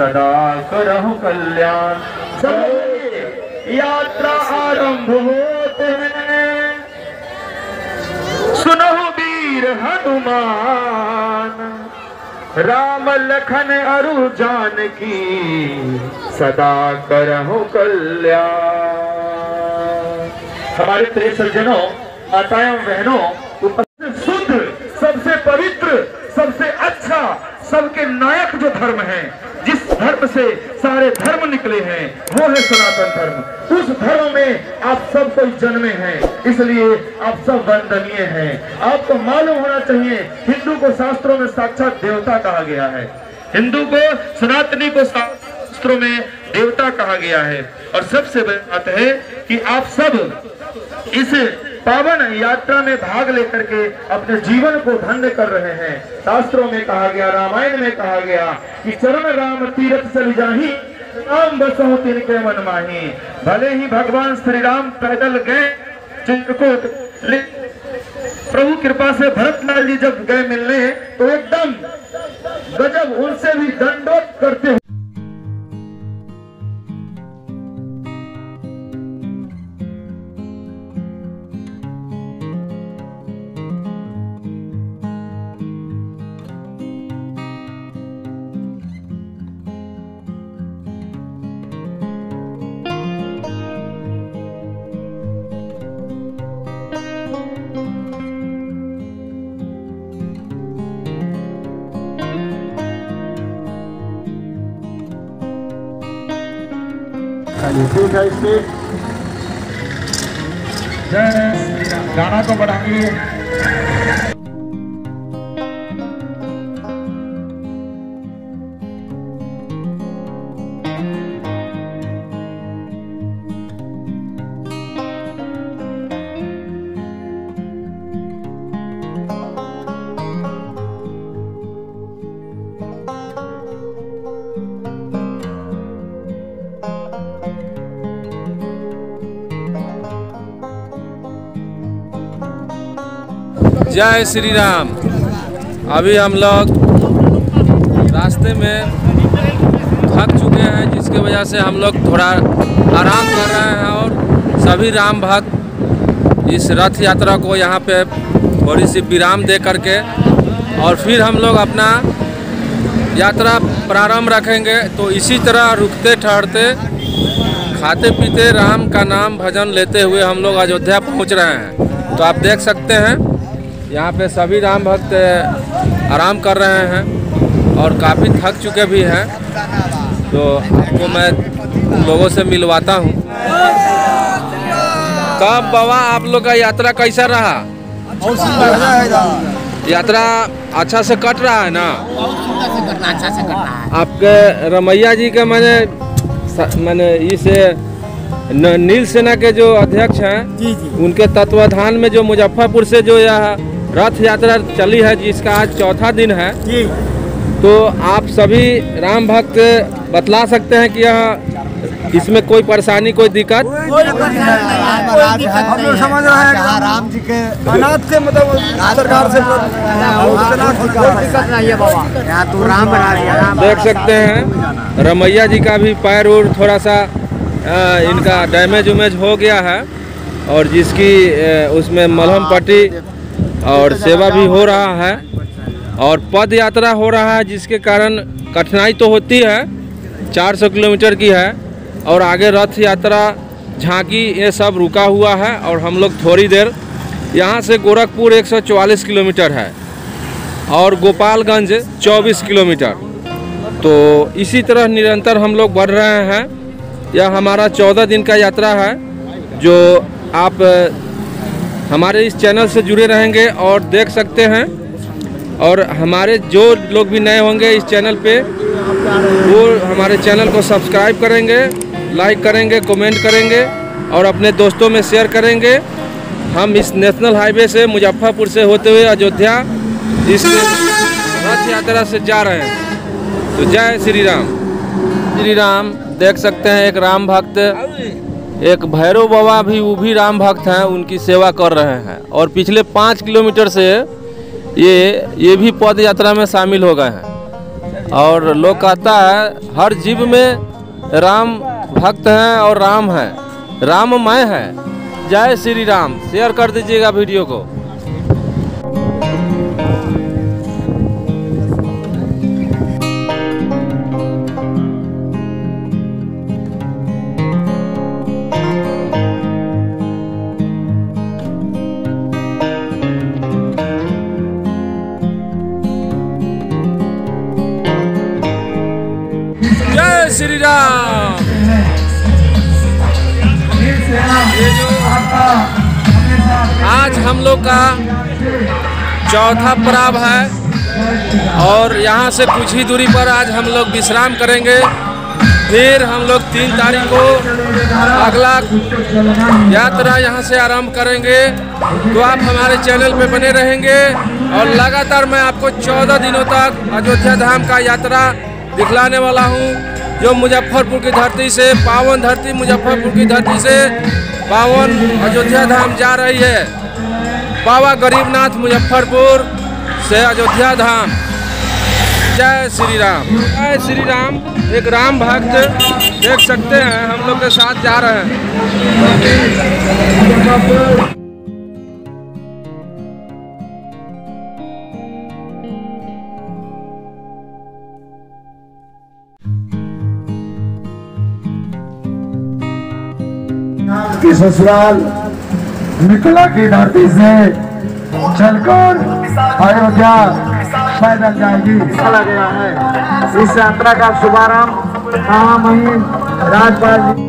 सदा करहु कल्याण। सभी यात्रा आरंभ होते हैं, सुनहु वीर हनुमान, राम लखन अरु जानकी सदा करहु कल्याण। हमारे प्रिय सज्जनों, माताएं बहनों, उपस्थित शुद्ध सबसे पवित्र सबसे अच्छा सबके नायक जो धर्म है, जिस धर्म से सारे धर्म निकले हैं, वो है सनातन धर्म। उस धर्म में आप सब कोई जन्मे हैं, इसलिए आप सब वंदनीय हैं। आपको मालूम होना चाहिए, हिंदू को शास्त्रों में साक्षात देवता कहा गया है, हिंदू को सनातनी को शास्त्रों में देवता कहा गया है। और सबसे बड़ी बात है कि आप सब इस पावन यात्रा में भाग लेकर के अपने जीवन को धन्य कर रहे हैं। शास्त्रों में कहा गया, रामायण में कहा गया कि चरण राम तीरथ चलि जाहि, राम बसहु तिनके मन माहि। भले ही भगवान श्री राम पैदल गए चित्रकूट, प्रभु कृपा से भरतलाल जी जब गए मिलने तो एकदम गजब उनसे भी दंडोत करते। गाना को बढ़ाएंगे। जय श्री राम। अभी हम लोग रास्ते में थक चुके हैं, जिसके वजह से हम लोग थोड़ा आराम कर रहे हैं। और सभी राम भक्त इस रथ यात्रा को यहाँ पे थोड़ी सी विराम दे करके और फिर हम लोग अपना यात्रा प्रारंभ रखेंगे। तो इसी तरह रुकते ठहरते खाते पीते राम का नाम भजन लेते हुए हम लोग अयोध्या पहुँच रहे हैं। तो आप देख सकते हैं यहाँ पे सभी राम भक्त आराम कर रहे हैं और काफ़ी थक चुके भी हैं। तो आपको मैं उन लोगों से मिलवाता हूँ। तब बाबा, आप लोग का यात्रा कैसा रहा? यात्रा अच्छा से कट रहा है ना? अच्छा से कट रहा है। आपके रमैया जी के मैंने इसे नील सेना के जो अध्यक्ष हैं उनके तत्वाधान में जो मुजफ्फरपुर से जो यह रथ यात्रा चली है, जिसका आज चौथा दिन है। तो आप सभी राम भक्त बतला सकते हैं कि यह इसमें कोई परेशानी कोई दिक्कत? हम लोग समझ रहे हैं कि राम जी के अनाथ से मतलब सरकार से दिक्कत नहीं है बाबा, यहाँ तो राम बना दिया। देख सकते हैं रमैया जी का भी पैर उर थोड़ा सा इनका डैमेज उमेज हो गया है और जिसकी उसमें मलहम पट्टी और सेवा भी हो रहा है और पद यात्रा हो रहा है, जिसके कारण कठिनाई तो होती है। 400 किलोमीटर की है और आगे रथ यात्रा झांकी ये सब रुका हुआ है। और हम लोग थोड़ी देर यहाँ से गोरखपुर 144 किलोमीटर है और गोपालगंज 24 किलोमीटर। तो इसी तरह निरंतर हम लोग बढ़ रहे हैं। यह हमारा 14 दिन का यात्रा है। जो आप हमारे इस चैनल से जुड़े रहेंगे और देख सकते हैं, और हमारे जो लोग भी नए होंगे इस चैनल पे वो हमारे चैनल को सब्सक्राइब करेंगे, लाइक करेंगे, कमेंट करेंगे और अपने दोस्तों में शेयर करेंगे। हम इस नेशनल हाईवे से मुजफ्फरपुर से होते हुए अयोध्या इस रथ यात्रा से जा रहे हैं। तो जय श्री राम। श्री राम। देख सकते हैं एक राम भक्त, एक भैरव बाबा भी, वो भी राम भक्त हैं, उनकी सेवा कर रहे हैं। और पिछले 5 किलोमीटर से ये भी पद यात्रा में शामिल हो गए हैं। और लोग कहता है हर जीव में राम भक्त हैं और राम है, राममय है। जय श्री राम। शेयर कर दीजिएगा वीडियो को। श्री राम। आज हम लोग का चौथा पड़ाव है और यहाँ से कुछ ही दूरी पर आज हम लोग विश्राम करेंगे। फिर हम लोग 3 तारीख को अगला यात्रा यहाँ से आरंभ करेंगे। तो आप हमारे चैनल पे बने रहेंगे और लगातार मैं आपको 14 दिनों तक अयोध्या धाम का यात्रा दिखलाने वाला हूँ, जो मुजफ्फरपुर की धरती से, पावन धरती मुजफ्फरपुर की धरती से पावन अयोध्या धाम जा रही है। बाबा गरीबनाथ मुजफ्फरपुर से अयोध्या धाम। जय श्री राम। जय श्री राम। एक राम भक्त देख सकते हैं हम लोग के साथ जा रहे हैं। के ससुराल मिथिला की धरती से चलकर अयोध्या पैदल जाएगी। चला गया है इस यात्रा का शुभारंभ राम राज्यपाल जी।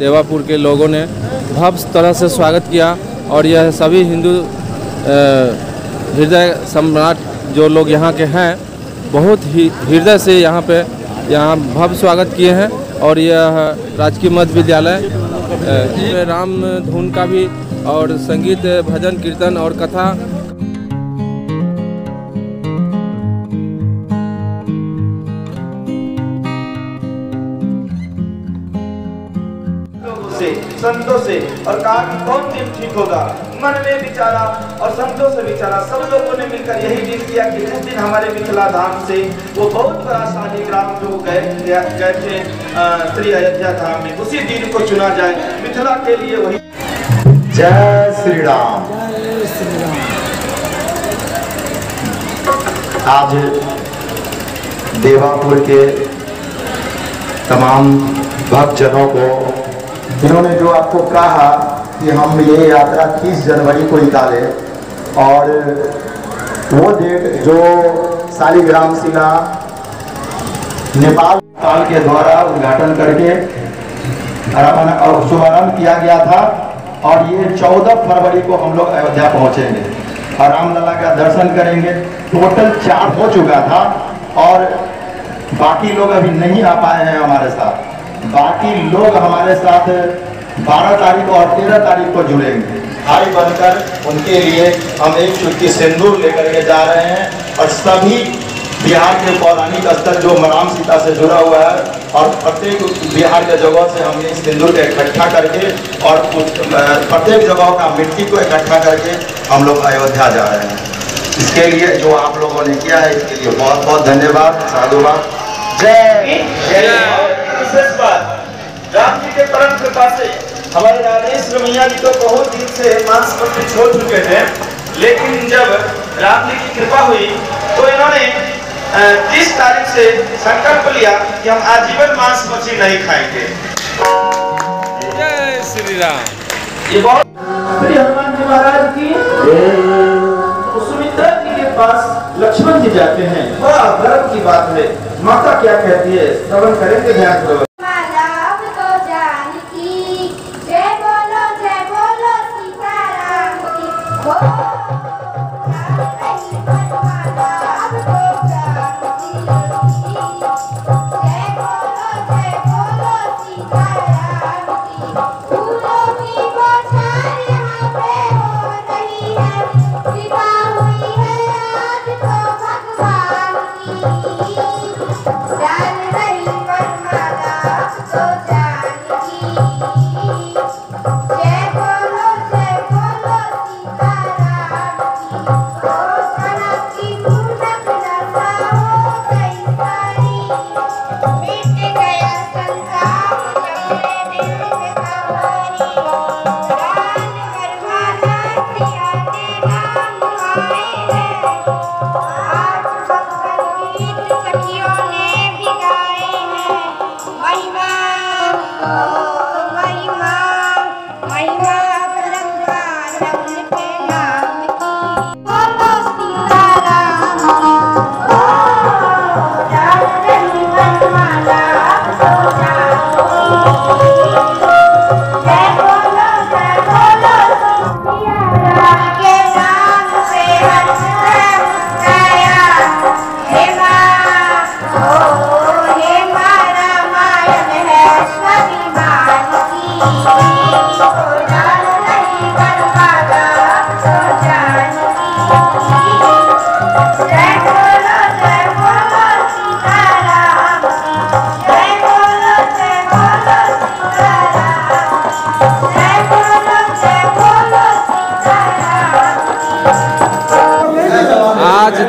देवपुर के लोगों ने भव्य तरह से स्वागत किया और यह सभी हिंदू हृदय सम्राट जो लोग यहाँ के हैं बहुत ही हृदय से यहाँ भव्य स्वागत किए हैं। और यह राजकीय मध्य विद्यालय राम धुन का भी और संगीत, भजन, कीर्तन और कथा। संतों से और कहा कि कौन दिन ठीक होगा। मन में विचारा और संतों से विचारा। सब लोगों ने मिलकर यही दिन किया कि जिस दिन हमारे मिथिला धाम से वो बहुत बड़ा शालीग्राम जो गए थे श्री अयोध्या धाम में, उसी दिन को चुना जाए मिथिला के लिए। वही जय श्री राम। आज देवपुर के तमाम भक्तजनों को जिन्होंने जो आपको कहा कि हम ये यात्रा 30 जनवरी को निकाले और वो डेट जो शालिग्राम शिला नेपाल ताल के द्वारा उद्घाटन करके शुभारंभ किया गया था और ये 14 फरवरी को हम लोग अयोध्या पहुंचेंगे और रामलाल का दर्शन करेंगे। टोटल 4 हो चुका था और बाकी लोग अभी नहीं आ पाए हैं हमारे साथ। बाकी लोग हमारे साथ 12 तारीख और 13 तारीख को जुड़ेंगे। भाई बनकर उनके लिए हम एक चुटकी सिंदूर लेकर के जा रहे हैं और सभी बिहार के पौराणिक स्थल जो राम सीता से जुड़ा हुआ है और प्रत्येक बिहार के जगहों से हमने सिंदूर के इकट्ठा करके और प्रत्येक जगहों का मिट्टी को इकट्ठा करके हम लोग अयोध्या जा रहे हैं। इसके लिए जो आप लोगों ने किया है इसके लिए बहुत बहुत धन्यवाद, साधुवाद, जय जय। विशेष बात, राम जी के परम कृपा से हमारे राधेश्वर मैया जी तो बहुत दिन से मांस मछली छोड़ चुके थे, लेकिन जब राम जी की कृपा हुई तो इन्होंने 30 तारीख से संकल्प लिया कि हम आजीवन मांस मछली नहीं खाएंगे। जय श्री राम। ये बहुत श्री हनुमान जी महाराज की सुमित्रा जी के पास लक्ष्मण जी जाते हैं। बड़ा गर्व की बात है। माता क्या कहती है, श्रवण करेंगे ध्यान से। जय बोलो, जय बोलो सीताराम की।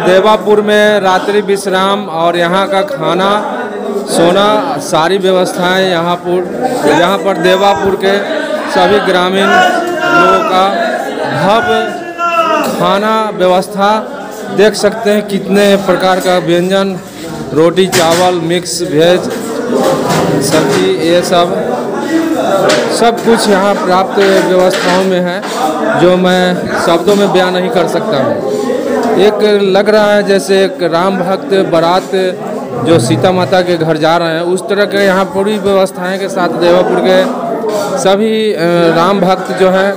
देवपुर में रात्रि विश्राम और यहाँ का खाना सोना सारी व्यवस्थाएं यहाँ पर देवपुर के सभी ग्रामीण लोगों का भव्य खाना व्यवस्था देख सकते हैं। कितने प्रकार का व्यंजन, रोटी चावल मिक्स वेज सब्जी ये सब कुछ यहाँ प्राप्त व्यवस्थाओं में है जो मैं शब्दों में बयां नहीं कर सकता हूँ। एक लग रहा है जैसे एक राम भक्त बारात जो सीता माता के घर जा रहे हैं उस तरह के यहाँ पूरी व्यवस्थाएं के साथ देवपुर के सभी राम भक्त जो हैं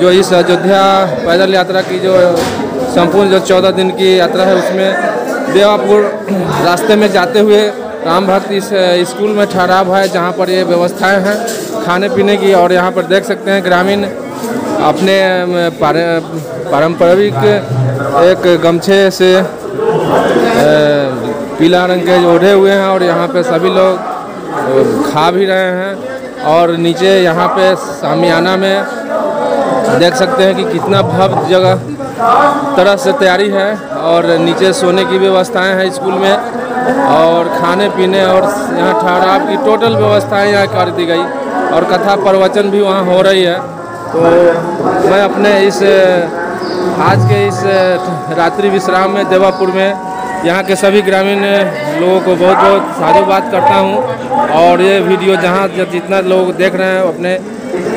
जो इस अयोध्या पैदल यात्रा की जो संपूर्ण जो 14 दिन की यात्रा है उसमें देवपुर रास्ते में जाते हुए राम भक्त इस स्कूल में ठहराव है जहाँ पर ये व्यवस्थाएँ हैं खाने पीने की। और यहाँ पर देख सकते हैं ग्रामीण अपने पारंपरिक एक गमछे से पीला रंग के ओढ़े हुए हैं और यहाँ पे सभी लोग खा भी रहे हैं। और नीचे यहाँ पे सामियाना में देख सकते हैं कि कितना भव्य जगह तरह से तैयारी है और नीचे सोने की व्यवस्थाएं हैं स्कूल में और खाने पीने और यहाँ ठहराव की टोटल व्यवस्थाएं यहाँ कर दी गई और कथा प्रवचन भी वहाँ हो रही है। तो मैं अपने इस आज के इस रात्रि विश्राम में देवपुर में यहाँ के सभी ग्रामीण लोगों को बहुत बहुत साधुवाद करता हूँ। और ये वीडियो जहाँ जितना लोग देख रहे हैं अपने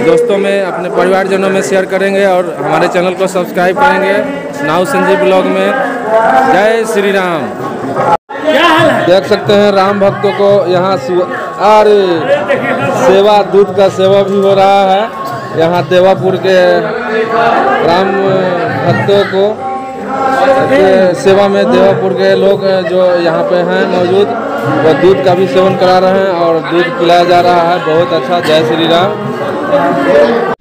दोस्तों में, अपने परिवारजनों में शेयर करेंगे और हमारे चैनल को सब्सक्राइब करेंगे नाउ संजीव ब्लॉग में। जय श्री राम। देख सकते हैं राम भक्तों को यहाँ अरे सेवा, दूध का सेवा भी हो रहा है यहाँ देवपुर के राम भक्तों को सेवा में। देवपुर के लोग जो यहाँ पे हैं मौजूद, वो दूध का भी सेवन करा रहे हैं और दूध पिलाया जा रहा है। बहुत अच्छा। जय श्री राम।